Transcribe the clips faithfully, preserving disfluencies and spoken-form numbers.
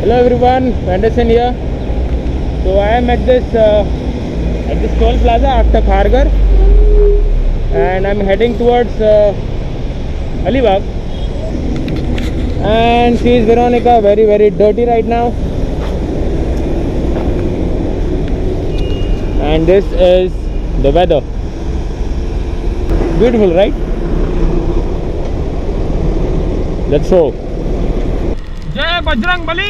Hello everyone, WanderSane here. So I am at this uh, at this toll plaza after Kharkar, and I'm heading towards uh, Alibaug. And she is Veronica, very very dirty right now. And this is the weather. Beautiful, right? Let's go. Jai Bajrang Bali!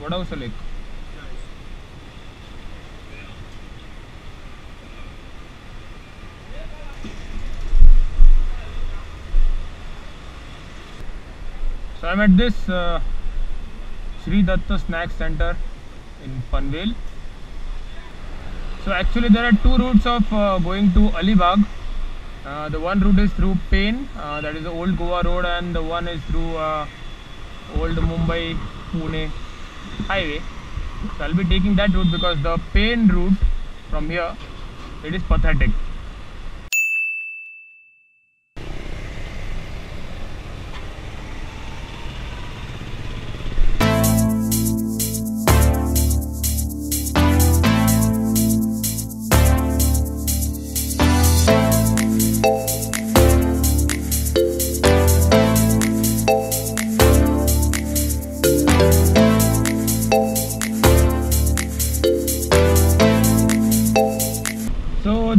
What else, Alec? So I'm at this uh, Sri Dattu Snack Centre in Panvel. So actually there are two routes of uh, going to Alibaug. Uh, the one route is through Paine, uh, that is the old Goa road, and the one is through uh, old Mumbai Pune highway. So I'll be taking that route because the Paine route from here, it is pathetic.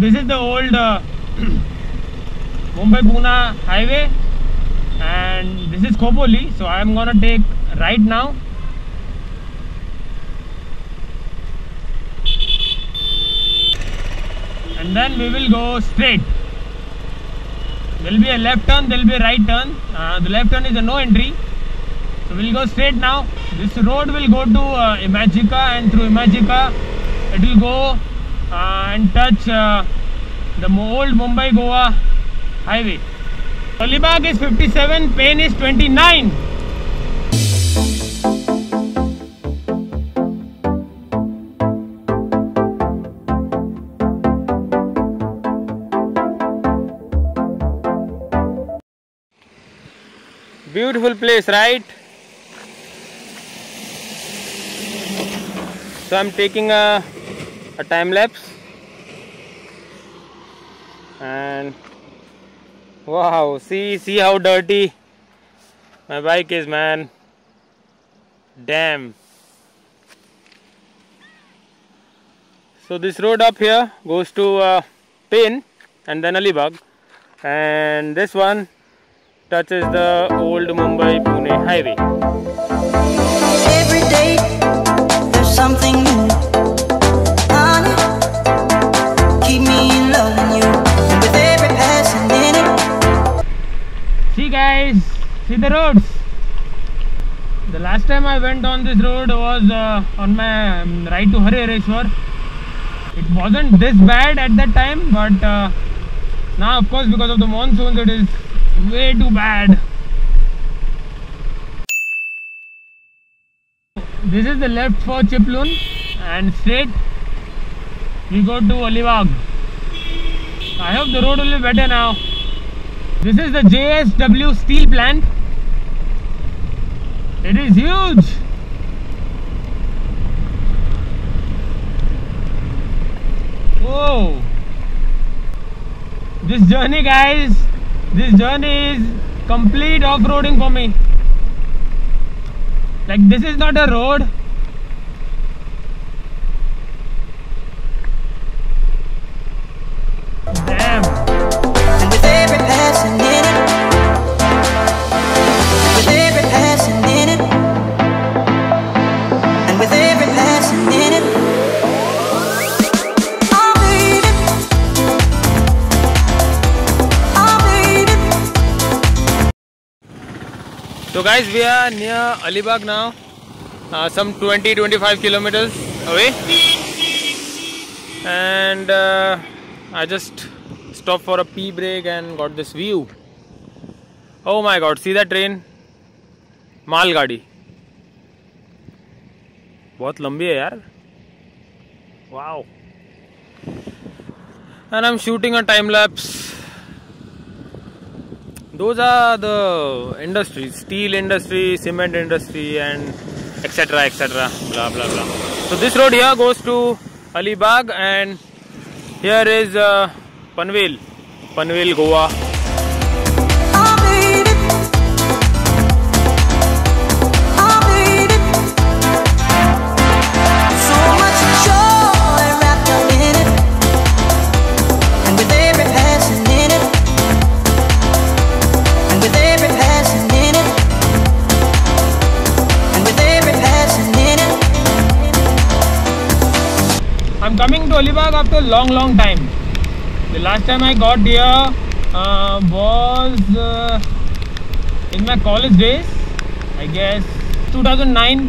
This is the old uh, Mumbai-Pune highway, and this is Khopoli, so I am gonna take right now. And then we will go straight. There will be a left turn, there will be a right turn. Uh, the left turn is a no entry. So we will go straight now. This road will go to uh, Imagica, and through Imagica it will go Uh, and touch uh, the old Mumbai Goa highway. Alibaug is fifty-seven, Paine is twenty-nine. Beautiful place, right? So I'm taking a a time lapse, and wow, see see how dirty my bike is, man. Damn. So this road up here goes to uh, Paine and then Alibaug, and this one touches the old Mumbai Pune highway. Every day there's something new. See guys, see the roads. The last time I went on this road was uh, on my um, ride to Harihareshwar. It wasn't this bad at that time, but uh, now of course because of the monsoons it is way too bad. This is the left for Chiplun, and straight we go to Alibaug. I hope the road will be better now. This is the J S W steel plant. It is huge. Whoa! This journey, guys, this journey is complete off-roading for me. Like, this is not a road. So guys, we are near Alibaug now, uh, some twenty to twenty-five kilometers away, and uh, I just stopped for a pee break and got this view. Oh my god, see that train? मालगाड़ी बहुत लंबी है यार. Wow. And I'm shooting a time lapse. Those are the industries, steel industry, cement industry and etc, et cetera. Blah blah blah. So this road here goes to Alibaug and here is uh, Panvel, Panvel, Goa. Coming to Alibaug after a long long time. The last time I got here uh, was uh, in my college days, I guess two thousand nine.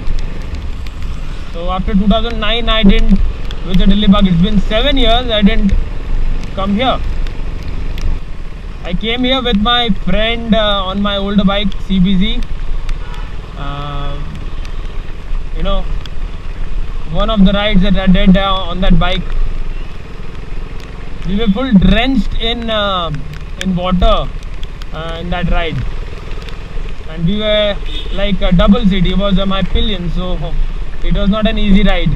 So after two thousand nine I didn't visit Alibaug. It's been seven years I didn't come here. I came here with my friend uh, on my older bike C B Z. Uh, you know, one of the rides that I did uh, on that bike, we were full drenched in uh, in water uh, in that ride, and we were like a double seat. It was uh, my pillion, so it was not an easy ride.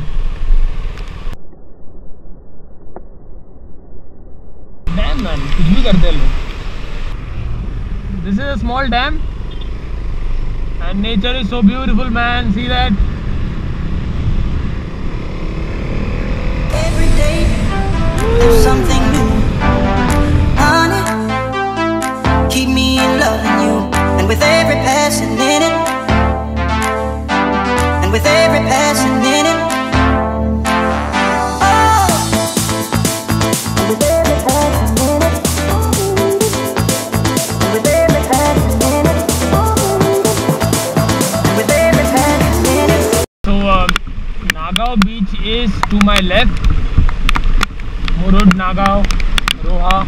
Damn man, kuch bhi karte hain log. This is a small dam, and nature is so beautiful, man. See that. Something new, honey, keep me in loving you, and with every passion in it, and with every passion in it, oh, and with every passion in it, and with every passion in it, and with every passion in it. So, uh, Nagaon Beach is to my left. Murud, Nagaon, Roha,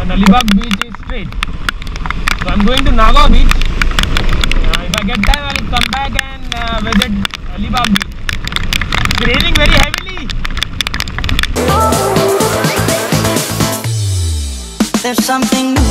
and Alibaug Beach is straight. So I'm going to Nagaon Beach. Uh, if I get time, I'll come back and uh, visit Alibaug Beach. It's raining very heavily. There's something new.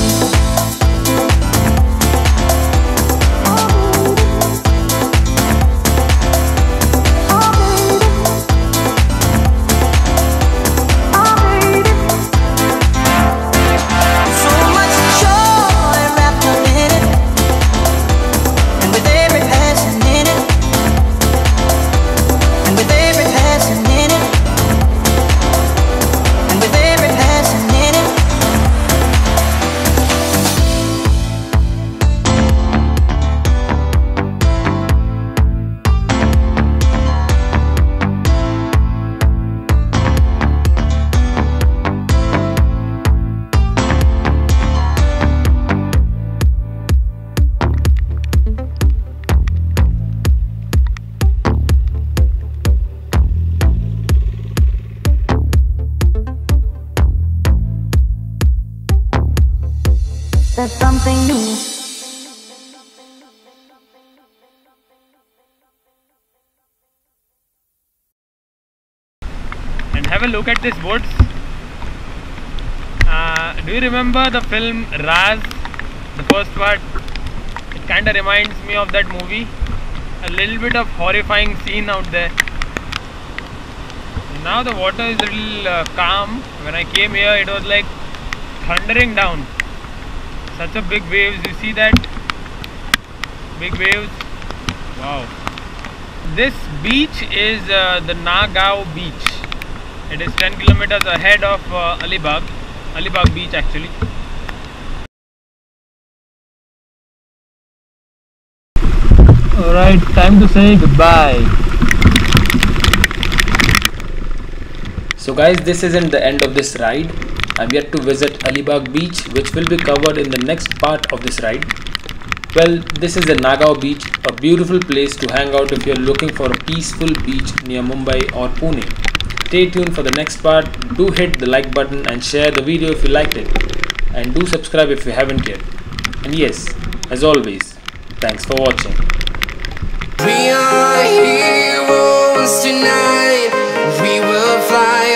Something new. And have a look at these boats. Uh, do you remember the film Raaz? The first part. It kind of reminds me of that movie. A little bit of horrifying scene out there. Now the water is a little uh, calm. When I came here, it was like thundering down. Such a big waves, you see that? Big waves. Wow. This beach is uh, the Nagaon Beach. It is ten kilometers ahead of uh, Alibaug, Alibaug Beach actually. Alright, time to say goodbye. So guys, this isn't the end of this ride. I'm yet to visit Alibaug Beach, which will be covered in the next part of this ride. Well, this is the Nagaon Beach, a beautiful place to hang out if you're looking for a peaceful beach near Mumbai or Pune. Stay tuned for the next part. Do hit the like button and share the video if you liked it. And do subscribe if you haven't yet. And yes, As always, thanks for watching. We are heroes tonight. We will fly.